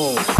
Oh.